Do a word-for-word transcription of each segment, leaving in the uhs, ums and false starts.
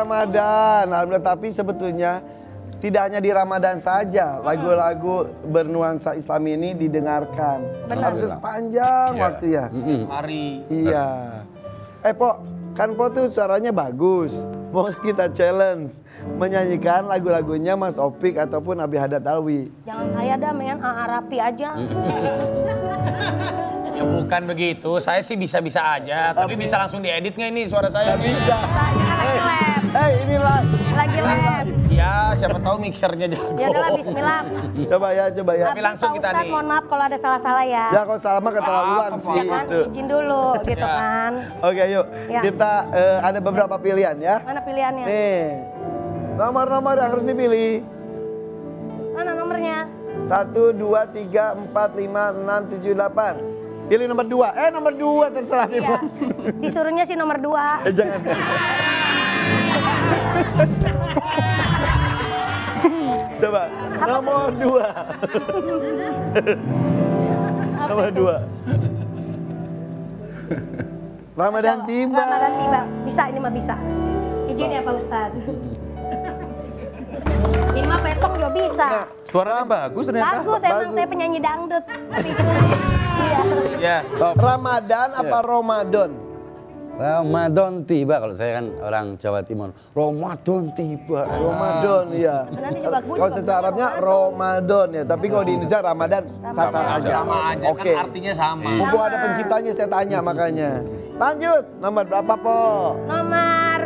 Ramadan. Alhamdulillah, tapi sebetulnya tidak hanya di Ramadan saja, lagu-lagu bernuansa Islam ini didengarkan. Benar. Harus sepanjang yeah. waktu ya. Mm-hmm. Hari. Iya. Eh Po, kan Po tuh suaranya bagus. Mau kita challenge menyanyikan lagu-lagunya Mas Opik ataupun Nabi Haddad Alwi. Jangan saya dah, mendingan A-Arapi aja. Ya bukan begitu, saya sih bisa-bisa aja. Tapi, tapi bisa langsung diedit nggak ini suara saya? Bisa. Hei, ini lagi lagi lab. Ya, siapa tahu mixernya jago. Ya udah, bismillah. Coba ya, coba ya. Tapi langsung kita nih. Mohon maaf kalau ada salah-salah ya. Ya, kalau salah mah keterlaluan ah, sih kan, itu. Izin dulu gitu ya. Kan. Oke, yuk. Ya. Kita uh, ada beberapa pilihan ya. Mana pilihannya? Nih. Nomor-nomor yang harus dipilih. Mana nomornya? satu, dua, tiga, empat, lima, enam, tujuh, delapan. Pilih nomor dua. Eh, nomor dua terserah iya. nih, Bos. Disuruhnya sih nomor dua. Eh, jangan. Coba, nomor dua. Nomor dua. Ramadan tiba. Ramadan tiba. Bisa, ini mah bisa. Izin ya, Pak Ustadz. Ini mah petong juga bisa. Nah, suaranya bagus ternyata. Bagus, emang saya penyanyi dangdut. Ya, Ramadan apa ya. Ramadan? Ramadan tiba, kalau saya kan orang Jawa Timur. Ramadan tiba. Ah. Ramadan ya. Kalau secara Arabnya Ramadan ya, tapi kalau di Indonesia Ramadan sama aja. Sama aja. Oke. Kan artinya sama. Mumpung ada penciptanya saya tanya makanya. Lanjut, nomor berapa Po? Nomor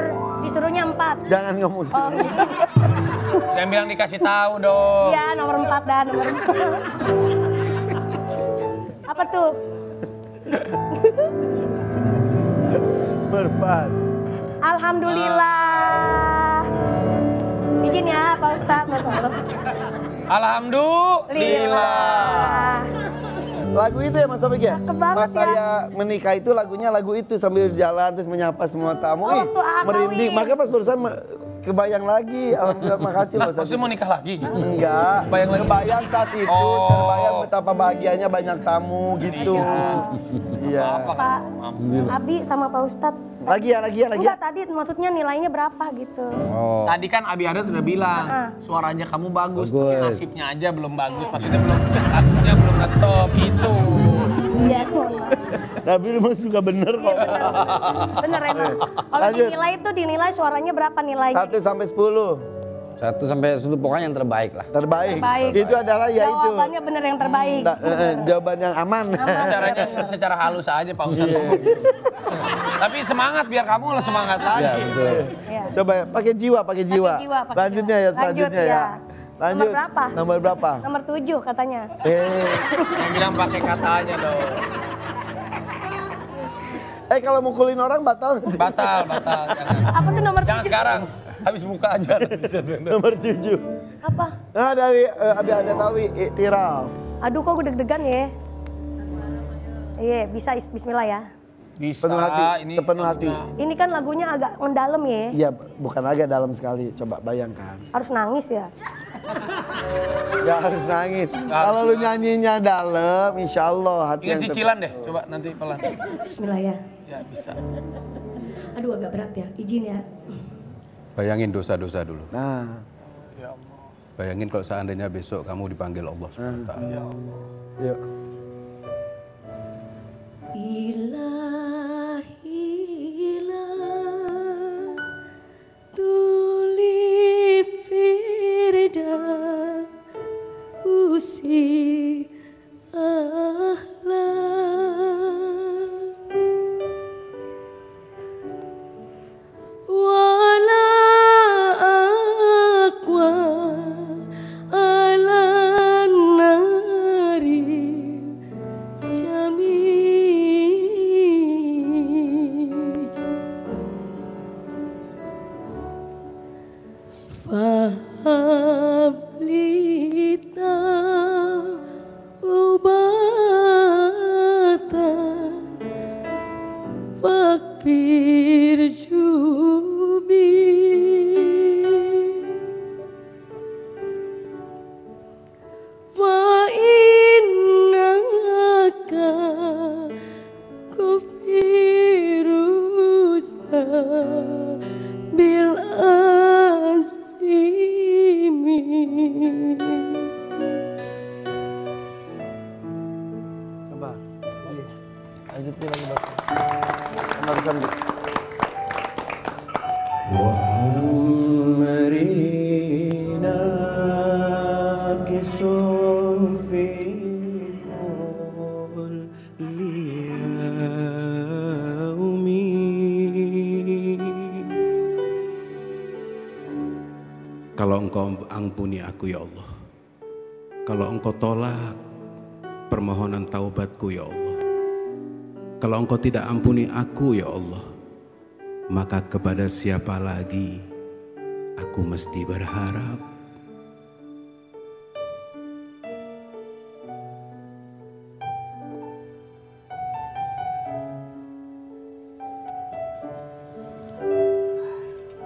disuruhnya empat. Jangan ngomong sih. Oh. Jangan bilang dikasih tahu dong. Iya, nomor empat dan nomor empat. Apa tuh? Berbat. Alhamdulillah. Izin ya Pak Ustadz. Alhamdulillah. Lagu itu ya Mas Opik ya? Mas Arya ya. Menikah itu lagunya lagu itu sambil jalan terus menyapa semua tamu. Oh, merinding. Maka pas barusan kebayang lagi. Alhamdulillah, makasih loh. Maksudnya mau nikah lagi gitu? Enggak, bayang lagi. Bayang saat itu, oh. terbayang betapa bahagianya banyak tamu gitu. Iya. Iya. Pak, Abi sama Pak Ustadz. Lagi ya, lagi ya, lagi ya? Enggak, tadi maksudnya nilainya berapa gitu. Oh. Tadi kan Abi Haddad udah bilang, uh-huh. suaranya kamu bagus, oh, tapi nasibnya aja belum bagus. Maksudnya belum, nasibnya belum ngetop itu. Iya, tapi memang suka bener kok. Iya, bener, bener emang. Kalau dinilai itu dinilai suaranya berapa nilainya? satu sampai sepuluh. Satu sampai sepuluh pokoknya yang terbaik lah. Terbaik. Terbaik. Itu adalah ya itu. Jawabannya benar yang terbaik. Hmm, bener. Eh, jawaban yang aman. aman. Caranya secara halus aja Pak Ustadz. Yeah. Tapi semangat biar kamu lah semangat lagi. Ya, yeah. Coba ya, pakai jiwa, pakai jiwa. Pake jiwa pake Lanjutnya jiwa. ya, selanjutnya Lanjut, ya. ya. Lanjut. Nomor berapa? Nomor berapa? Nomor tujuh katanya. Eh, yang bilang pakai katanya dong. Eh, kalau mukulin orang batal sih? Batal, batal. Jangan. Apa tuh nomor tujuh? Jangan sekarang. Habis buka aja. Nomor tujuh. Apa? Nah, dari uh, Abi Haddad Alwi, Iktiraf. Aduh, kok gue deg-degan ya. Iya, bisa bismillah ya. Bisa. Penuh hati, ini sepenuh hati. Ini kan lagunya agak mendalam ya. Iya, bukan agak dalam sekali. Coba bayangkan. Harus nangis ya? Gak harus nangis. Kalau lu nyanyinya dalam, insya Allah hati. Ingat cicilan deh, coba nanti pelan. Bismillah ya. Ya, bisa. Aduh, agak berat ya. Izin ya. Bayangin dosa-dosa dulu. Nah. Ya Allah. Bayangin kalau seandainya besok kamu dipanggil Allah subhanahu wa taala. Ya Allah. Ya. Ilahi ilah tuli firda usi ahla. Faham lita ubah lanjutin lagi Bapak. Harus lanjut. Kalau engkau ampuni aku ya Allah, kalau engkau tolak permohonan taubatku ya Allah, kalau engkau tidak ampuni aku ya Allah, maka kepada siapa lagi aku mesti berharap?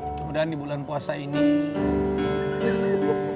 Mudah-mudahan di bulan puasa ini